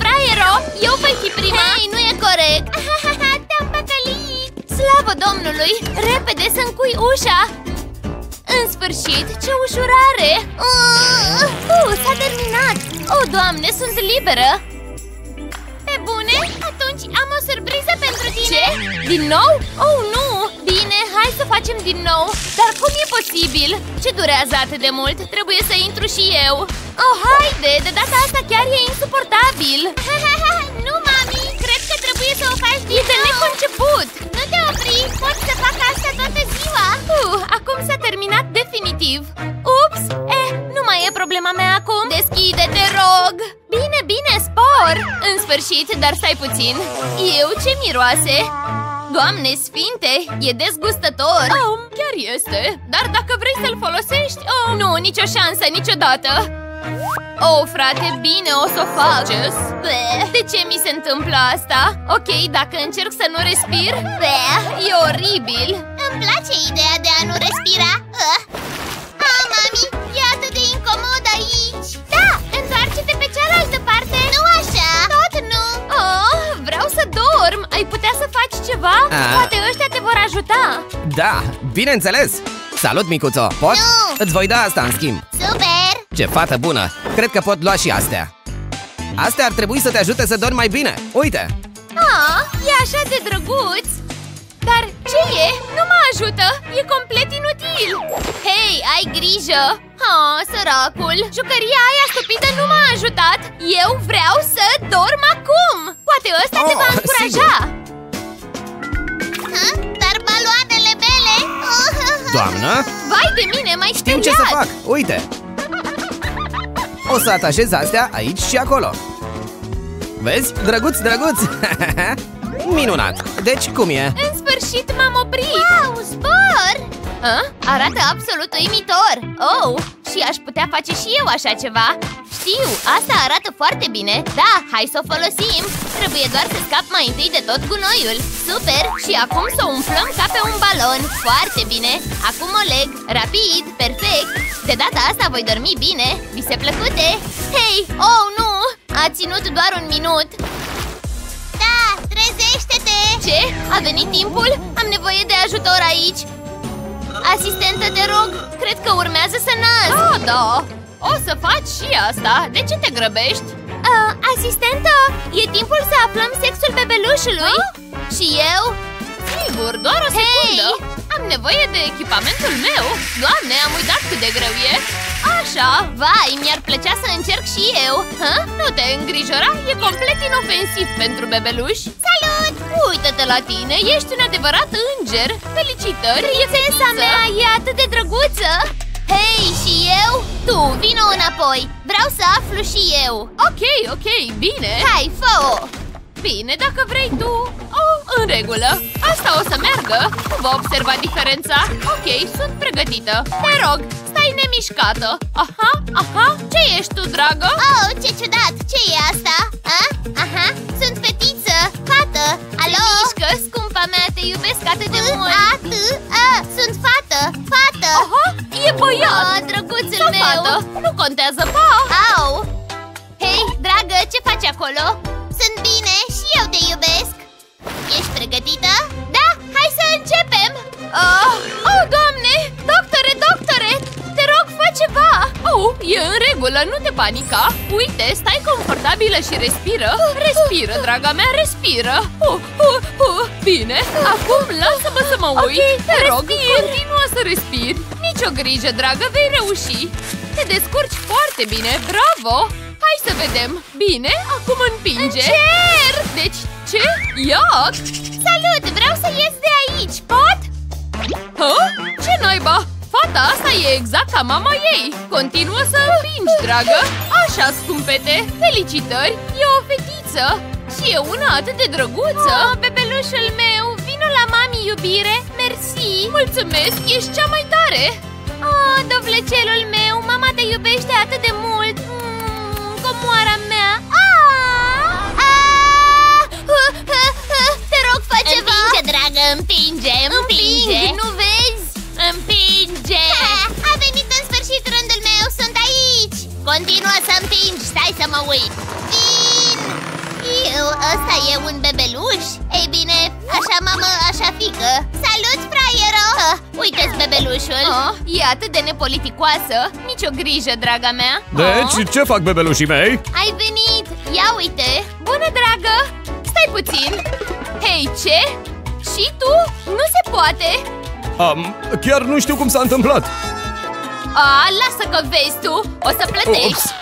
Fraiero! Eu voi fi prima! Hei, nu e corect! Te-am păcălit! Slavă Domnului! Repede să-mi cui ușa! În sfârșit, ce ușurare! S-a terminat! Oh, Doamne, sunt liberă! Pe bune? Atunci am o surpriză pentru tine! Ce? Din nou? Oh, nu! Bine, hai să facem din nou! Dar cum e posibil? Ce durează atât de mult? Trebuie să intru și eu! Oh, haide! De data asta chiar e insuportabil! Nu, mami! Cred că trebuie să o faci din nou! E de neconceput! Nu te opri! Pot să fac asta toată ziua! Acum s-a terminat definitiv! Ups! Nu mai e problema mea acum! Deschide-te, rog! Bine, bine, spor! În sfârșit, dar stai puțin! Eu ce miroase? Doamne sfinte, e dezgustător! Chiar este! Dar dacă vrei să-l folosești... nu, nicio șansă, niciodată! Oh, frate, bine, o să o fac! De ce mi se întâmplă asta? Ok, dacă încerc să nu respir... e oribil! Îmi place ideea de a nu respira! Mami, e atât de incomod aici! Da, întoarce-te pe cealaltă parte! Nu așa! Tot nu! Oh, vreau să dorm! Ai putea să faci ceva? Poate ăștia te vor ajuta! Da, bineînțeles! Salut, micuțo! Pot? Nu! Îți voi da asta în schimb! Super! Ce fată bună! Cred că pot lua și astea! Astea ar trebui să te ajute să dormi mai bine! Uite! E așa de drăguț! Dar ce e? Nu mă ajută! E complet inutil! Hei, ai grijă! Săracul! Jucăria aia stupidă nu m-a ajutat! Eu vreau să dorm acum! Poate ăsta te va încuraja! Dar baloanele mele! Doamnă! Vai de mine, m-ai speriat! Știu ce să fac! Uite! O să atașez astea aici și acolo! Vezi? Drăguț, drăguț! Minunat! Deci cum e? În sfârșit m-am oprit! Wow, zbor! Arată absolut uimitor! Oh, și aș putea face și eu așa ceva! Știu, asta arată foarte bine! Da, hai să o folosim! Trebuie doar să scap mai întâi de tot gunoiul! Super! Și acum să o umflăm ca pe un balon! Foarte bine! Acum o leg! Rapid! Perfect! De data asta voi dormi bine! Vise plăcute! Hei! Oh, nu! A ținut doar un minut! Trezește-te! Ce? A venit timpul? Am nevoie de ajutor aici! Asistentă, te rog! Cred că urmează să nasc! Da! O să faci și asta! De ce te grăbești? Asistentă, e timpul să aflăm sexul bebelușului! Și eu? Sigur, doar o secundă! Am nevoie de echipamentul meu! Doamne, am uitat cât de greu e! Așa, vai, mi-ar plăcea să încerc și eu! Nu te îngrijora, e complet inofensiv pentru bebeluș! Salut! Uită-te la tine, ești un adevărat înger! Felicitări, princesa mea e atât de drăguță! Hei, și eu? Tu, vino înapoi! Vreau să aflu și eu! Ok, ok, bine! Hai, fă-o! Bine, dacă vrei tu... în regulă! Asta o să meargă! Nu va observa diferența! Ok, sunt pregătită! Te rog! Nemișcată. Aha, aha, ce ești tu, dragă? Oh, ce ciudat, ce e asta? Aha, sunt fetiță, fată, alo? Te mișcă, scumpa mea, te iubesc atât de mult. Sunt fată, fată. Aha, e băiat. Drăguțul meu. Fată, nu contează, pa. Au. Hei, dragă, ce faci acolo? Sunt bine și eu te iubesc. Ești pregătită? Da, hai să începem. Oh, Doamne, doctore, doctore. Ceva! E în regulă, nu te panica! Uite, stai confortabilă și respiră! Respiră, draga mea, respiră! Bine, acum lasă-mă să mă uit! Okay, te rog, continuă să respiri! Nicio grijă, dragă, vei reuși! Te descurci foarte bine, bravo! Hai să vedem! Bine, acum împinge! Încerc! Deci, ce? Iac! Salut, vreau să ies de aici, pot? Ce naiba? Fata asta e exact ca mama ei! Continuă să împingi, dragă! Așa, scumpete! Felicitări! E o fetiță! Și e una atât de drăguță! Bebelușul meu! Vino la mami, iubire! Mersi! Mulțumesc! Ești cea mai tare! Dovlecelul meu! Mama te iubește atât de mult! Comoara mea! să împingi, stai să mă uit. Vin! Eu, ăsta e un bebeluș? Ei bine, așa mamă, așa fică. Salut, fraiero! Uite-ți bebelușul. Oh, e atât de nepoliticoasă. Nici o grijă, draga mea. Deci, ce fac bebelușii mei? Ai venit, ia uite. Bună, dragă! Stai puțin. Hei, ce? Și tu? Nu se poate. Chiar nu știu cum s-a întâmplat. Lasă că vezi tu, o să plătești. Ups.